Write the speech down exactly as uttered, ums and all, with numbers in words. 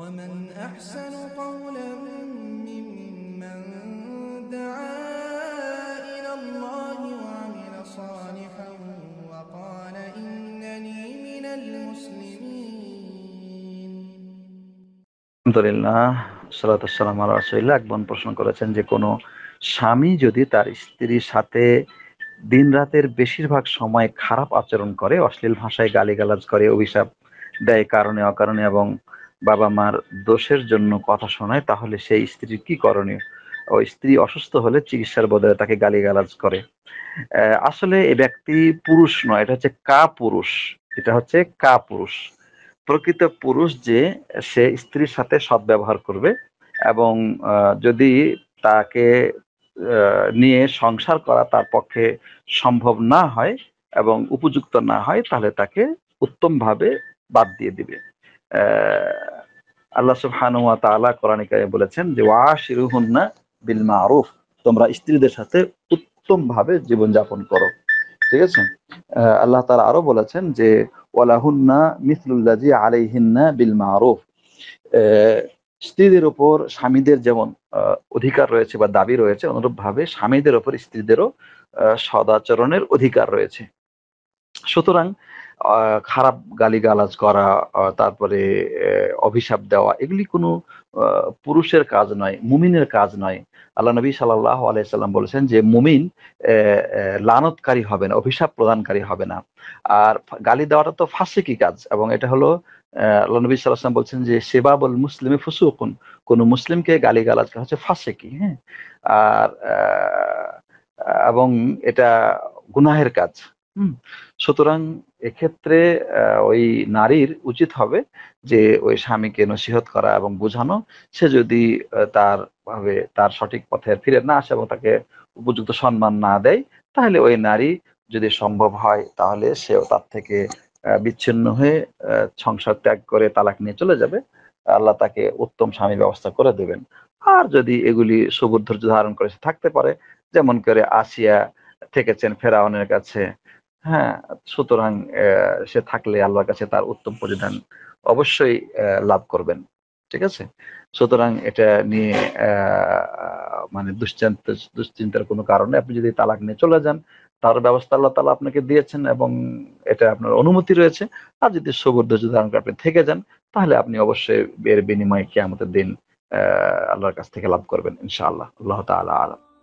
ومن أحسن قولا ممن دعا إلى الله وعمل صالحا وقال إنني من المسلمين. الحمد لله والصلاة والسلام على رسول الله. একজন প্রশ্ন করেছেন যে কোনো স্বামী যদি তার স্ত্রীর সাথে দিন রাতের বেশিরভাগ সময় খারাপ আচরণ করে, অশ্লীল ভাষায় গালিগালাজ করে, অভিশাপ দেয় কারণে অকারণে এবং বাবা মার দোষের জন্য কথা শোনায়, তাহলে সেই স্ত্রীর কি করণীয়? ও স্ত্রী অসুস্থ হলে চিকিৎসার বদলে তাকে গালিগালাজ করে। আসলে এ ব্যক্তি পুরুষ নয়, এটা হচ্ছে কা পুরুষ, এটা হচ্ছে কা পুরুষ। প্রকৃত পুরুষ যে, সে স্ত্রীর সাথে সদ্ব্যবহার করবে এবং যদি তাকে নিয়ে সংসার করা তার পক্ষে সম্ভব না হয় এবং উপযুক্ত না হয়, তাহলে তাকে উত্তমভাবে বাদ দিয়ে দিবে। আল্লাহ সুবহানাহু ওয়া তাআলা কোরআনে কারিমে বলেছেন যে ওয়াশিরুহুন্না বিল মারুফ, তোমরা স্ত্রীদের সাথে উত্তম ভাবে জীবন যাপন করো, ঠিক আছে। আল্লাহ তাআলা আরো বলেছেন যে ওয়ালাহুন্না মিসলুল্লাজি আলাইহিন্না বিল মারুফ, স্ত্রীদের উপর স্বামীদের যেমন অধিকার রয়েছে বা দাবি রয়েছে, অনুরূপ ভাবে স্বামীদের উপর স্ত্রীদেরও সদাচরণের অধিকার রয়েছে। সুতরাং খারাপ গালিগালাজ করা, তারপরে অভিশাপ দেওয়া, এগুলি কোনো পুরুষের কাজ নয়, মুমিনের কাজ নয়। আল্লাহ নবী সাল্লাল্লাহু আলাইহি সাল্লাম বলেছেন যে মুমিন লানতকারী হবে না, অভিশাপ প্রদানকারী হবে না। আর গালি দেওয়াটা তো ফাসিকি কাজ, এবং এটা হলো আল্লাহ নবী সাল্লাল্লাহু আলাইহি সাল্লাম বলছেন যে সেবাবুল মুসলিমে ফুসুকুন, কোনো মুসলিমকে গালিগালাজ করা হচ্ছে ফাসিকি, হ্যাঁ, আর এবং এটা গুনাহের কাজ। হুম সুতরাং এক্ষেত্রে ওই নারীর উচিত হবে যে ওই স্বামীকে নসিহত করা এবং বোঝানো, সে যদি তার ভাবে তার সঠিক পথে ফিরে না আসে এবং তাকে উপযুক্ত সম্মান না দেয়, তাহলে ওই নারী যদি সম্ভব হয় তাহলে সেও তার থেকে বিচ্ছিন্ন হয়ে সংসার ত্যাগ করে তালাক নিয়ে চলে যাবে, আল্লাহ তাকে উত্তম স্বামী ব্যবস্থা করে দেবেন। আর যদি এগুলি সবুর ধৈর্য ধারণ করে সে থাকতে পারে, যেমন করে আসিয়া থেকেছেন ফেরাউনের কাছে, হ্যাঁ, সুতরাং সে থাকলে আল্লাহর কাছে তার উত্তম প্রতিদান অবশ্যই লাভ করবেন, ঠিক আছে। সুতরাং এটা নিয়ে মানে দুশ্চিন্তা দুশ্চিন্তার কোনো কারণে আপনি যদি তালাক নিয়ে চলে যান, তার ব্যবস্থা আল্লাহ তাআলা আপনাকে দিয়েছেন এবং এটা আপনার অনুমতি রয়েছে। আর যদি সবুর ধৈর্য ধারণ করে আপনি থেকে যান, তাহলে আপনি অবশ্যই এর বিনিময়ে কিয়ামতের দিন আল্লাহর কাছ থেকে লাভ করবেন ইনশাআল্লাহ। আল্লাহ তাআলা আলাম।